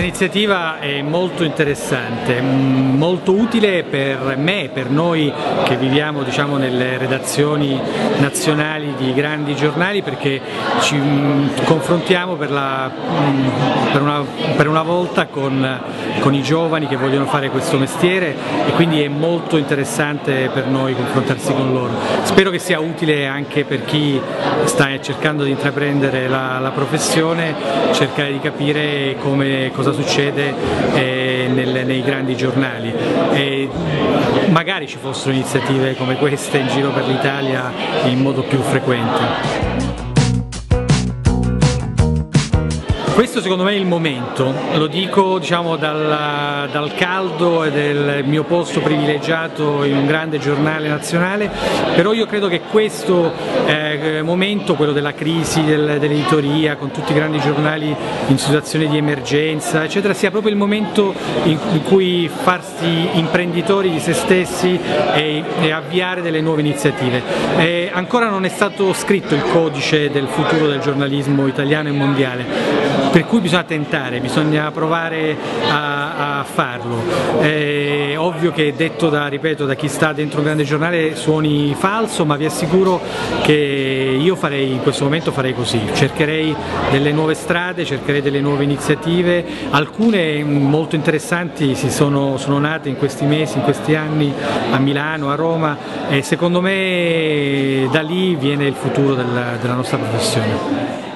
Questa iniziativa è molto interessante, molto utile per me, per noi che viviamo nelle redazioni nazionali di grandi giornali, perché ci confrontiamo per una volta con i giovani che vogliono fare questo mestiere, e quindi è molto interessante per noi confrontarsi con loro. Spero che sia utile anche per chi sta cercando di intraprendere la professione, cercare di capire cosa succede nei grandi giornali, e magari ci fossero iniziative come queste in giro per l'Italia in modo più frequente. Questo secondo me è il momento, lo dico dal caldo e del mio posto privilegiato in un grande giornale nazionale, però io credo che questo momento, quello della crisi dell'editoria, con tutti i grandi giornali in situazione di emergenza eccetera, sia proprio il momento in cui farsi imprenditori di se stessi e avviare delle nuove iniziative. Ancora non è stato scritto il codice del futuro del giornalismo italiano e mondiale, per cui bisogna tentare, bisogna provare a farlo. È ovvio che detto da chi sta dentro un grande giornale suoni falso, ma vi assicuro che io in questo momento farei così, cercherei delle nuove strade, cercherei delle nuove iniziative, alcune molto interessanti sono nate in questi mesi, in questi anni a Milano, a Roma, e secondo me da lì viene il futuro della nostra professione.